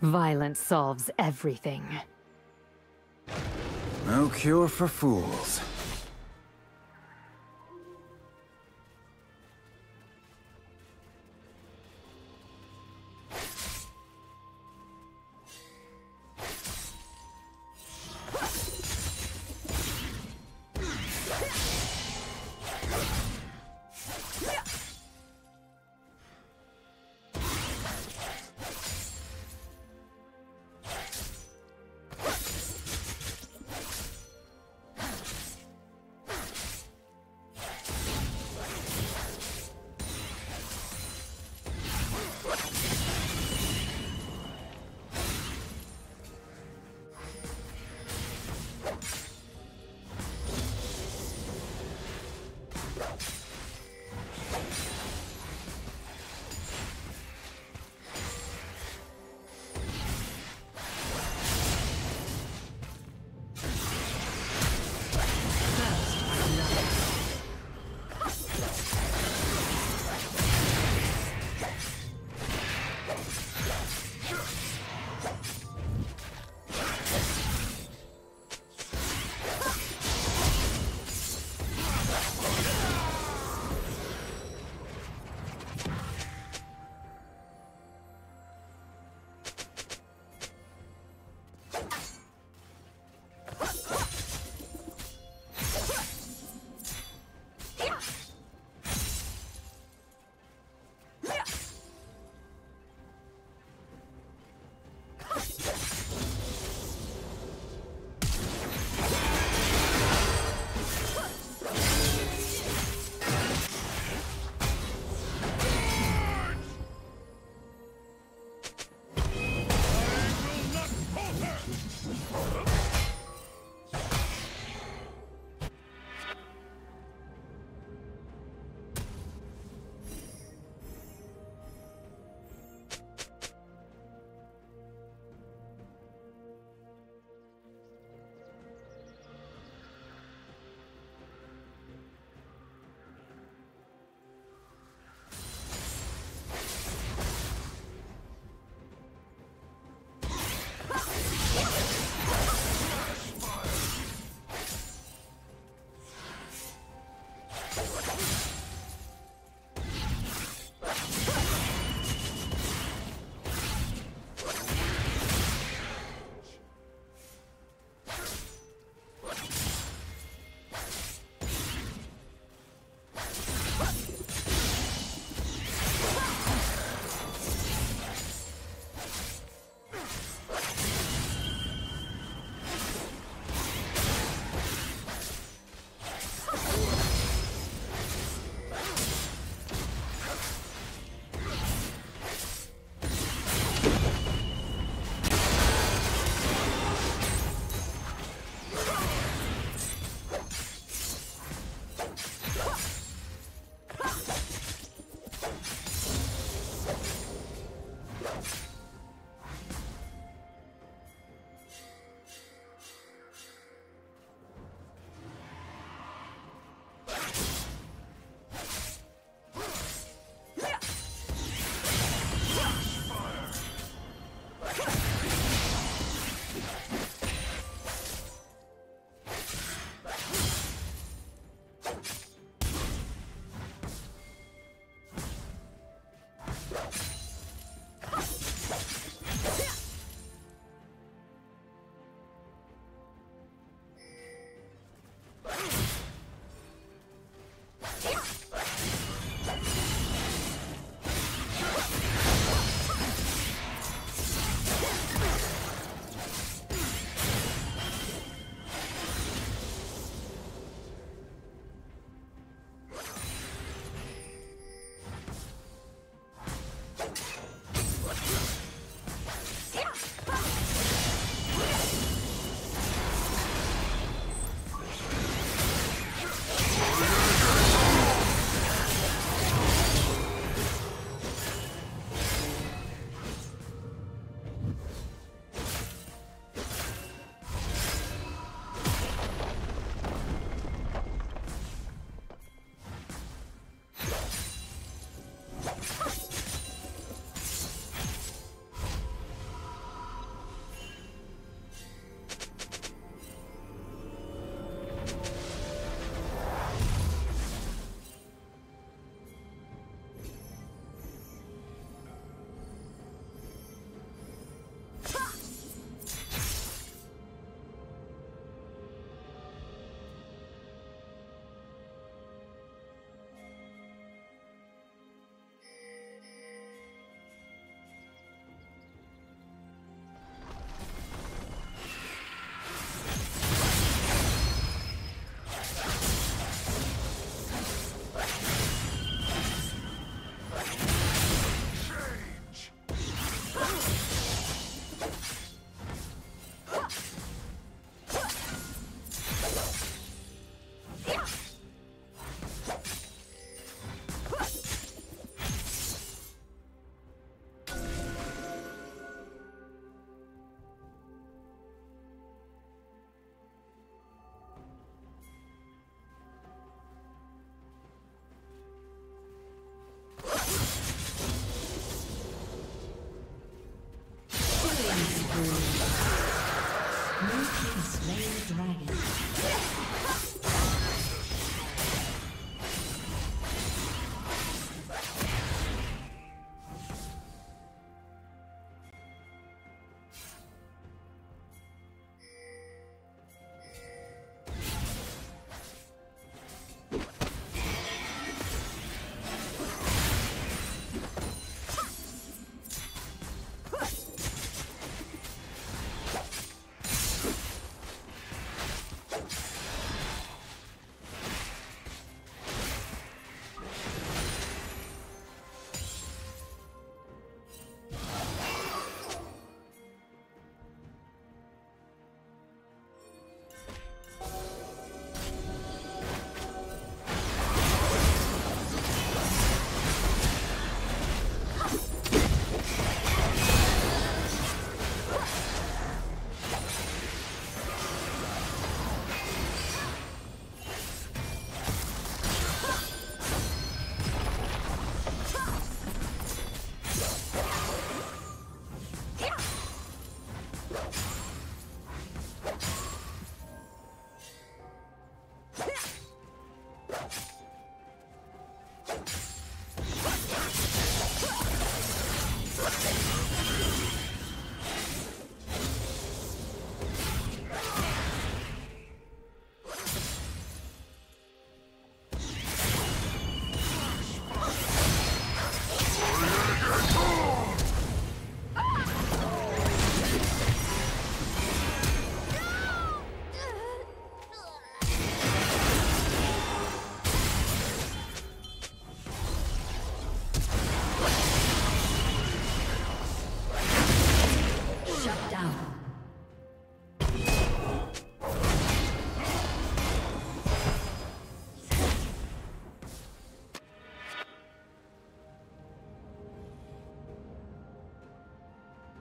Violence solves everything. No cure for fools.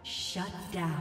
Shut down.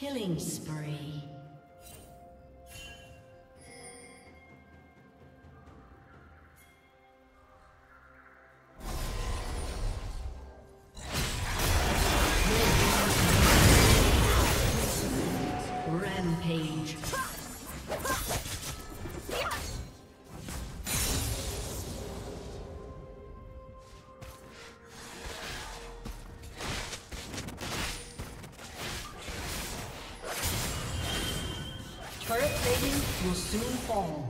Killing spree. Rampage. Turret plating will soon fall.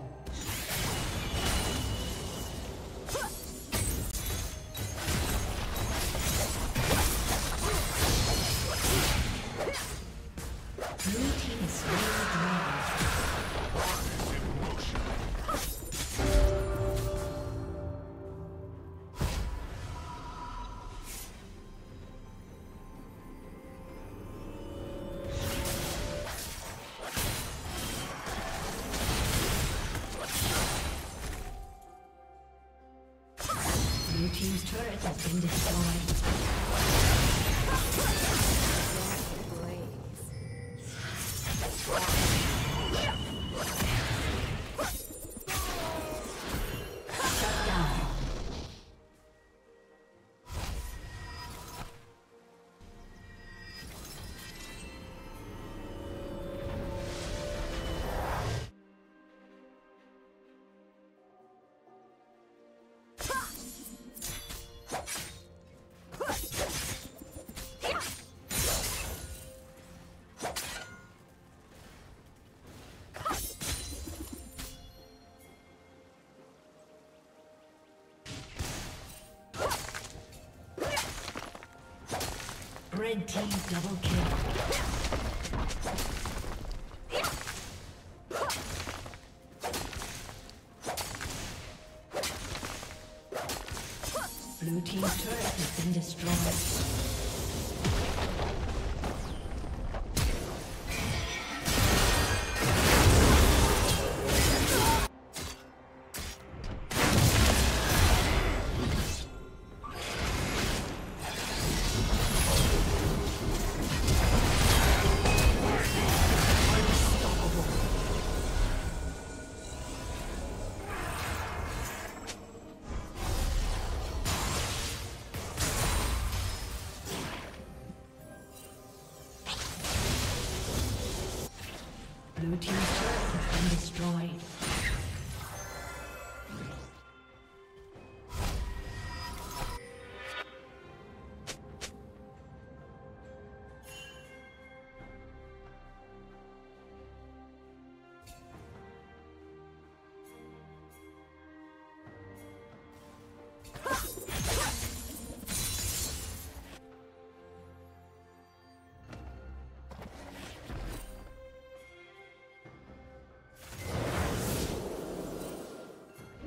Team's turret has been destroyed. Shut down. Red team double kill. Blue team's turret has been destroyed. Blue team's turret has been destroyed.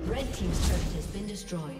Red team's turret has been destroyed.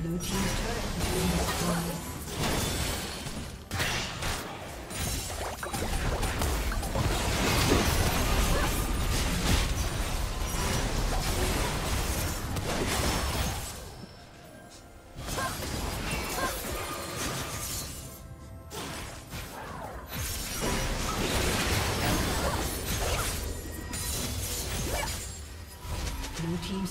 Blue team's turret has been destroyed. Blue team's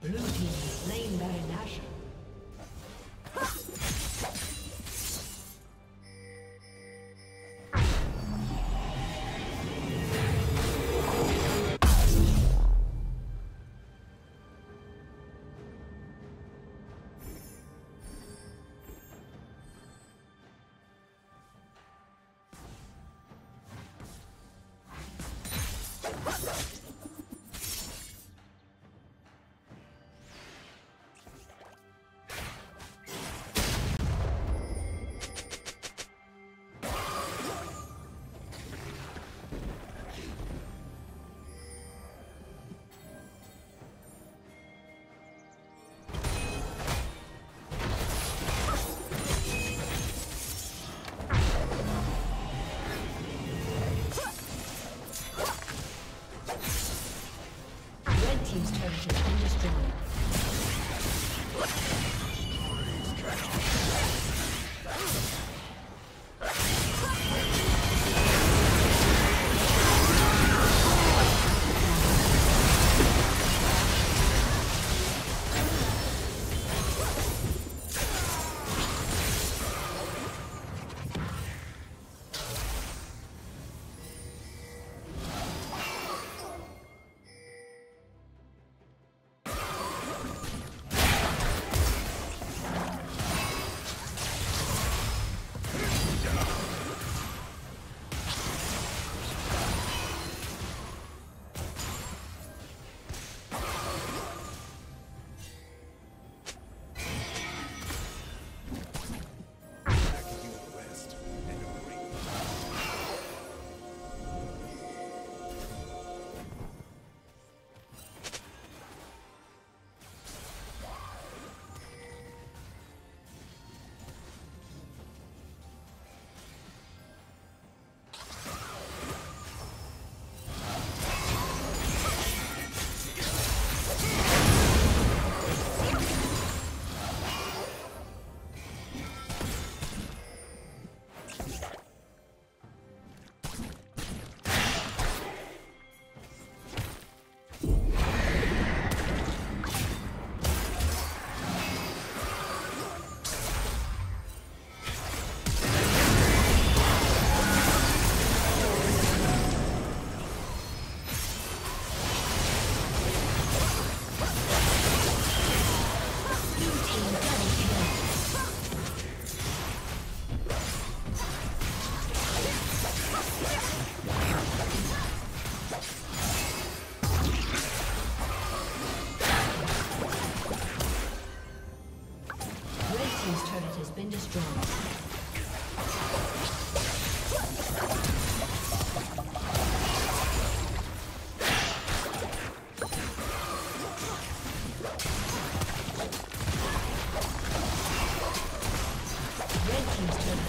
Blue team slain Baron Nashor.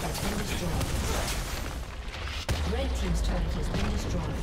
has been destroyed. Red team's turret has been destroyed.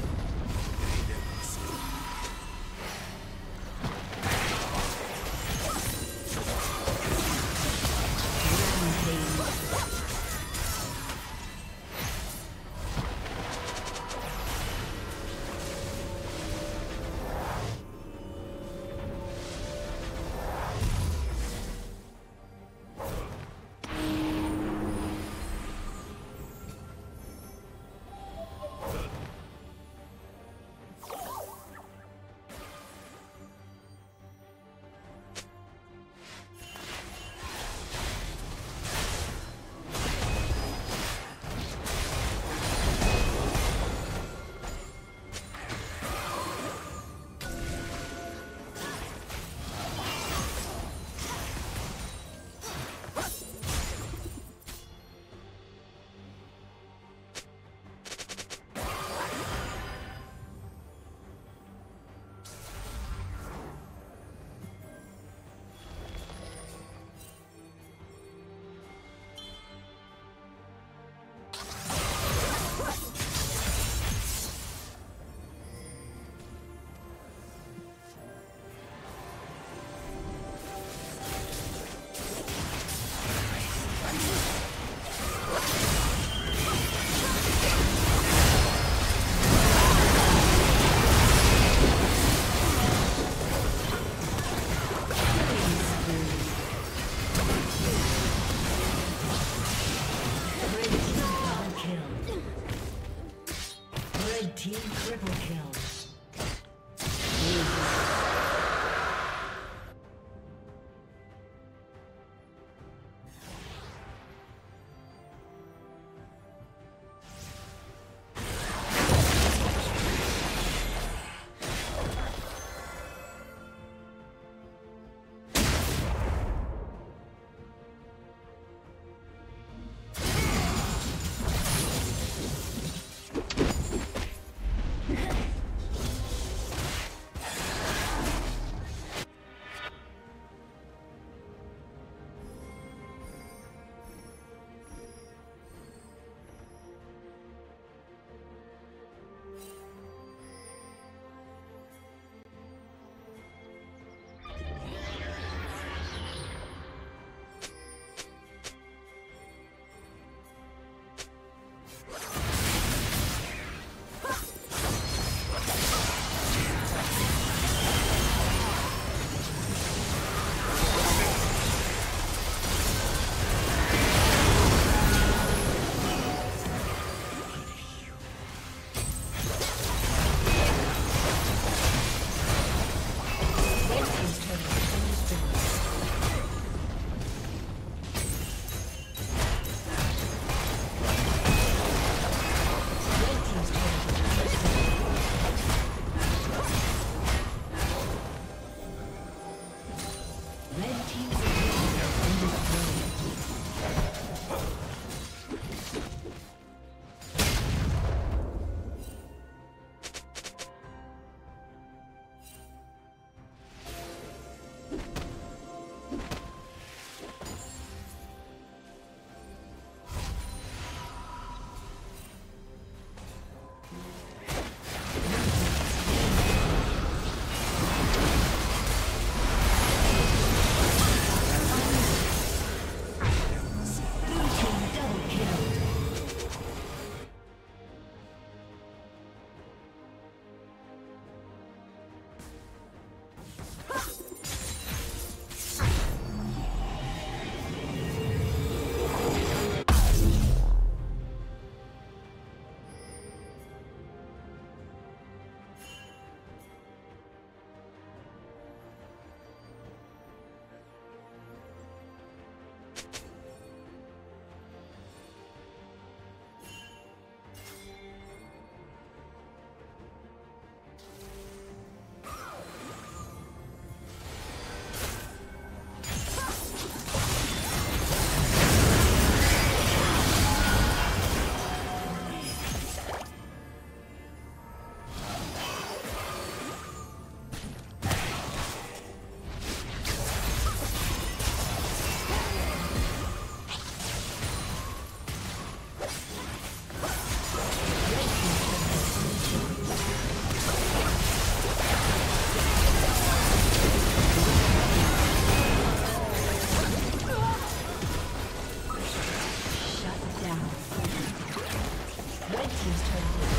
team's turret.